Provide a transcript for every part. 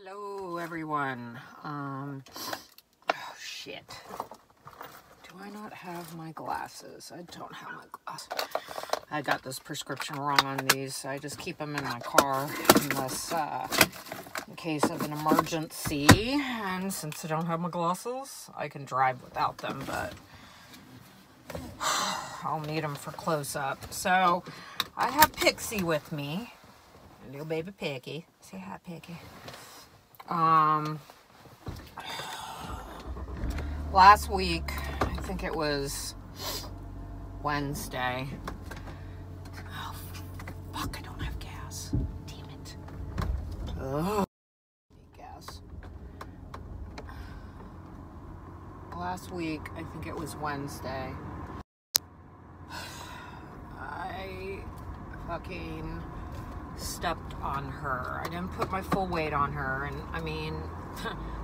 Hello everyone. Oh shit. Do I not have my glasses? I don't have my glasses. I got this prescription wrong on these, so I just keep them in my car unless, in case of an emergency. And since I don't have my glasses, I can drive without them, but I'll need them for close-up. So I have Pixie with me. Little baby Piggy. Say hi, Piggy. Last week, I think it was Wednesday. Oh, fuck, I don't have gas. Damn it. Ugh. Gas. Last week, I think it was Wednesday. I fucking stepped on her. I didn't put my full weight on her, and I mean,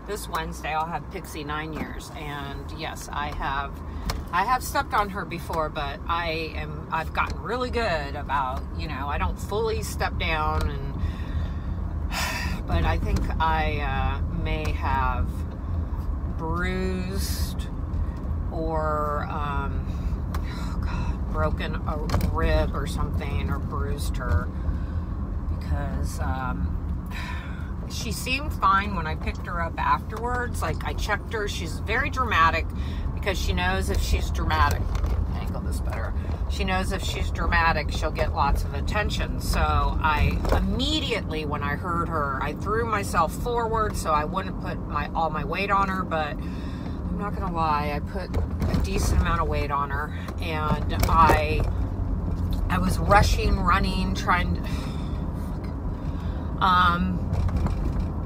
this Wednesday I'll have Pixie 9 years, and yes, I have stepped on her before, but I've gotten really good about, you know, I don't fully step down, and but I think I may have bruised or broken a rib or something, or bruised her. Because she seemed fine when I picked her up afterwards. Like, I checked her. She's very dramatic because she knows if she's dramatic. Angle this better. She knows if she's dramatic, she'll get lots of attention. So I immediately, when I heard her, I threw myself forward so I wouldn't put all my weight on her. But I'm not gonna lie, I put a decent amount of weight on her, and I was rushing, running, trying to.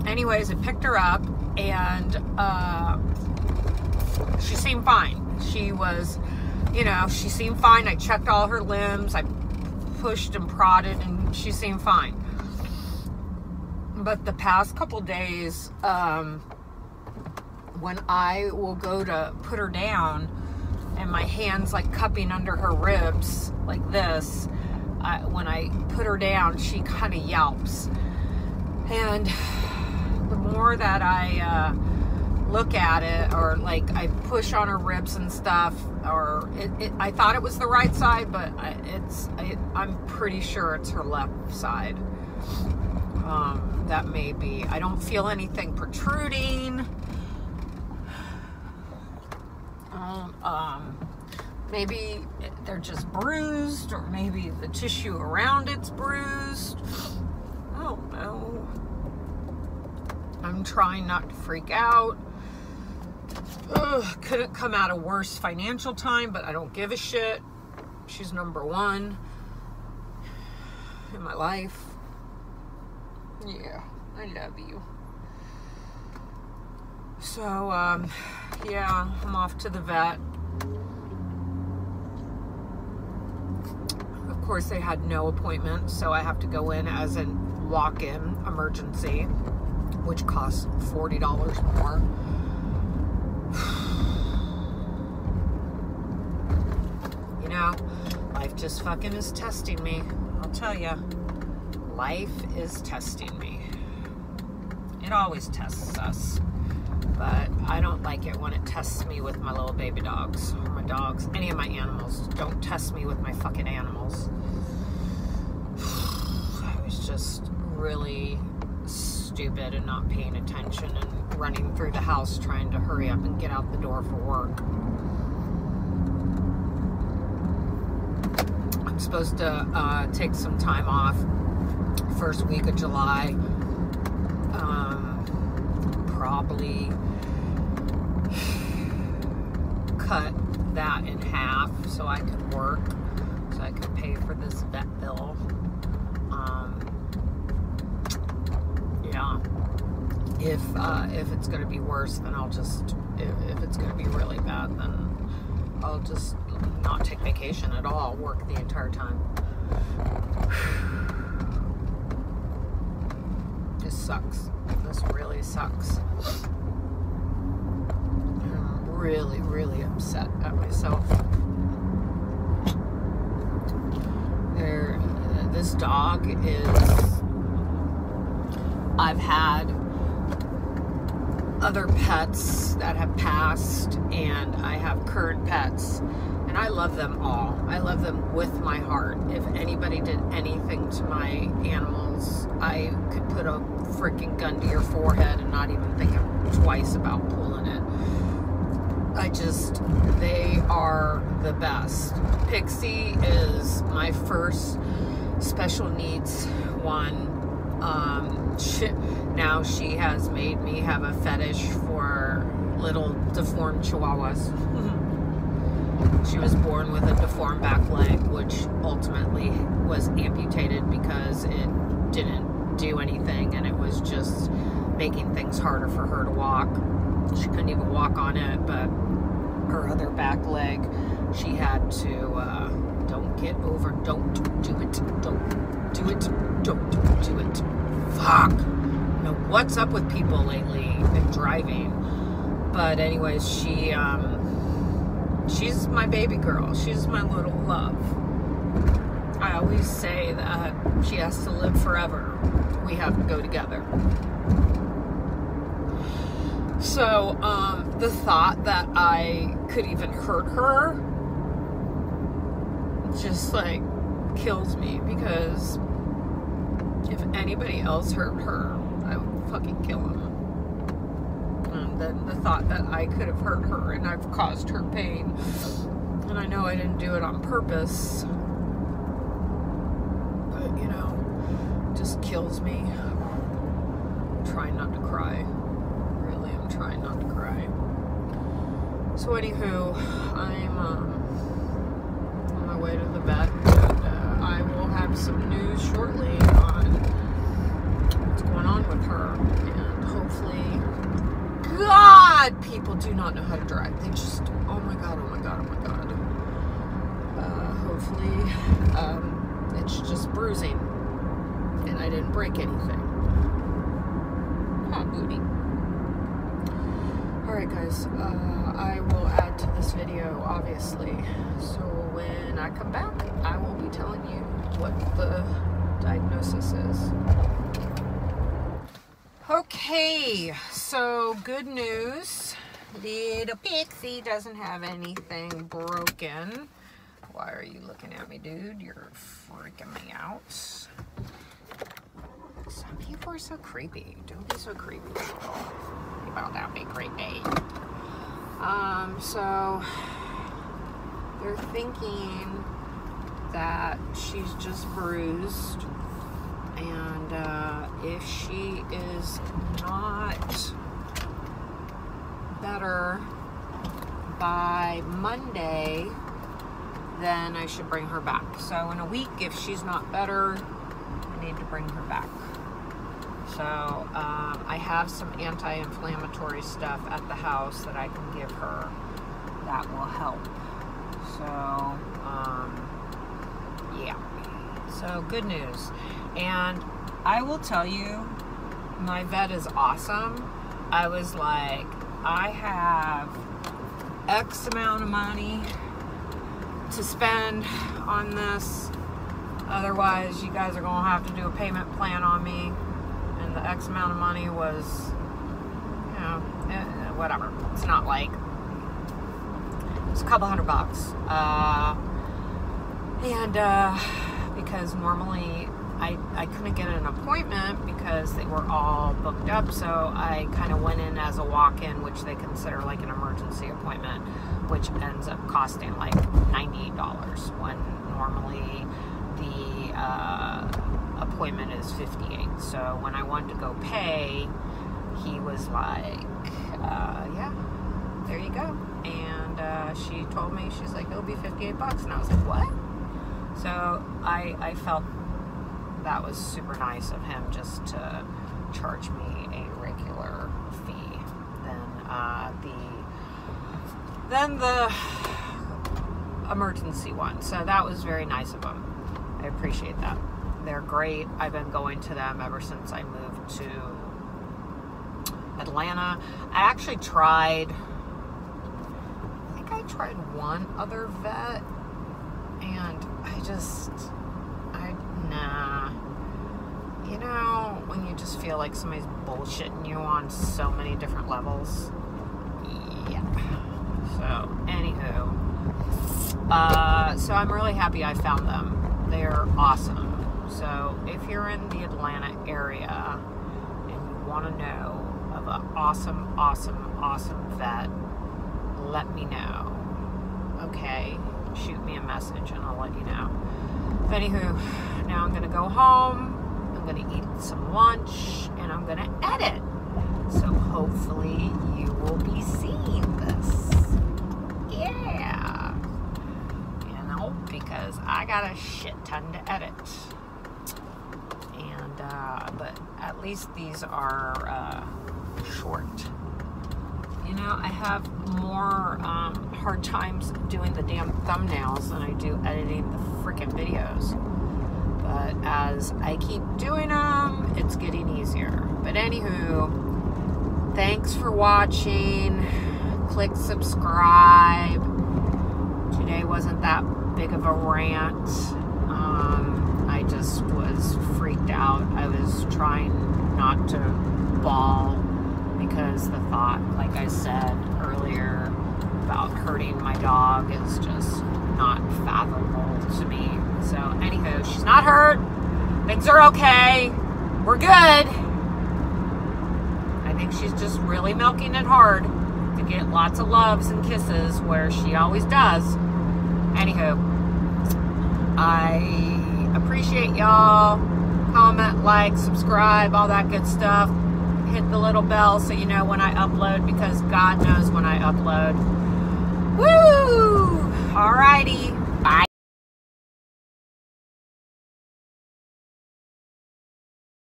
Anyways, I picked her up, and, she seemed fine. She was, you know, she seemed fine. I checked all her limbs. I pushed and prodded, and she seemed fine. But the past couple days, when I will go to put her down, and my hand's, like, cupping under her ribs, like this, when I put her down, she kind of yelps. And the more that I look at it, or like I push on her ribs and stuff, or I thought it was the right side, but I'm pretty sure it's her left side. That may be. I don't feel anything protruding. Maybe they're just bruised, or maybe the tissue around it's bruised. I don't know. I'm trying not to freak out. Ugh, couldn't come out a worse financial time, but I don't give a shit. She's number one in my life. Yeah, I love you. So, yeah, I'm off to the vet. Of course, they had no appointment, so I have to go in as an walk-in emergency, which costs $40 more. You know, life just fucking is testing me. I'll tell ya, life is testing me. It always tests us, but I don't like it when it tests me with my little baby dogs, or my dogs, any of my animals. Don't test me with my fucking animals. I was just really stupid and not paying attention and running through the house trying to hurry up and get out the door for work. I'm supposed to take some time off first week of July, probably cut that in half so I could work, so I could pay for this vet bill. Yeah, if it's going to be worse, then I'll just, if it's going to be really bad, then I'll just not take vacation at all, work the entire time. This sucks. This really sucks. I'm really, really upset at myself. This dog is... I've had other pets that have passed, and I have current pets, and I love them all. I love them with my heart. If anybody did anything to my animals, I could put a freaking gun to your forehead and not even think twice about pulling it. They are the best. Pixie is my first special needs one. Now she has made me have a fetish for little deformed chihuahuas. She was born with a deformed back leg, which ultimately was amputated because it didn't do anything, and it was just making things harder for her to walk. She couldn't even walk on it, but her other back leg, she had to, don't do it. Fuck. I don't know what's up with people lately and driving. But anyways, she's my baby girl. She's my little love. I always say that she has to live forever. We have to go together. So, the thought that I could even hurt her just, like, kills me, because if anybody else hurt her, I would fucking kill them. And then the thought that I could have hurt her and I've caused her pain, and I know I didn't do it on purpose, but, you know, just kills me. I'm trying not to cry. Trying not to cry. So anywho, I'm on my way to the vet, and I will have some news shortly on what's going on with her, and hopefully, God, people do not know how to drive. They just, oh my God, oh my God, oh my God. Hopefully, it's just bruising, and I didn't break anything. Hot booty. Alright guys, I will add to this video, obviously, so when I come back, I will be telling you what the diagnosis is. Okay, so good news, little Pixie doesn't have anything broken. Why are you looking at me, dude? You're freaking me out. Some people are so creepy. Don't be so creepy, people. Well, that'd be creepy. So they're thinking that she's just bruised, and if she is not better by Monday, then I should bring her back. So in a week, if she's not better, I need to bring her back. So, I have some anti-inflammatory stuff at the house that I can give her that will help. So, yeah. So, good news. And I will tell you, my vet is awesome. I was like, I have X amount of money to spend on this. Otherwise, you guys are going to have to do a payment plan on me. And the X amount of money was, you know, whatever. It's not like, it's a couple $100. Because normally I couldn't get an appointment because they were all booked up. So I kind of went in as a walk-in, which they consider like an emergency appointment, which ends up costing like $98 when normally the, appointment is $58. So when I wanted to go pay, he was like, yeah, there you go. And she told me, she's like, it'll be $58. And I was like, what? So I felt that was super nice of him just to charge me a regular fee. Then the emergency one. So that was very nice of him. I appreciate that. They're great. I've been going to them ever since I moved to Atlanta. I think I tried one other vet, and I nah. You know, when you just feel like somebody's bullshitting you on so many different levels. Yeah. So, anywho. So I'm really happy I found them. They're awesome. So, if you're in the Atlanta area and you want to know of an awesome, awesome, awesome vet, let me know. Okay? Shoot me a message and I'll let you know. But anywho, now I'm going to go home. I'm going to eat some lunch and I'm going to edit. So hopefully you will be seeing this. Yeah. You know, because I got a shit ton to edit. And, but at least these are, short. You know, I have more, hard times doing the damn thumbnails than I do editing the freaking videos. But as I keep doing them, it's getting easier. But anywho, thanks for watching. Click subscribe. Today wasn't that big of a rant. I just was freaked out. I was trying not to bawl because the thought, like I said earlier, about hurting my dog is just not fathomable to me. So, anywho, she's not hurt. Things are okay. We're good. I think she's just really milking it hard to get lots of loves and kisses where she always does. Anywho, I appreciate y'all. Comment, like, subscribe, all that good stuff. Hit the little bell so you know when I upload, because God knows when I upload. Woo! Alrighty.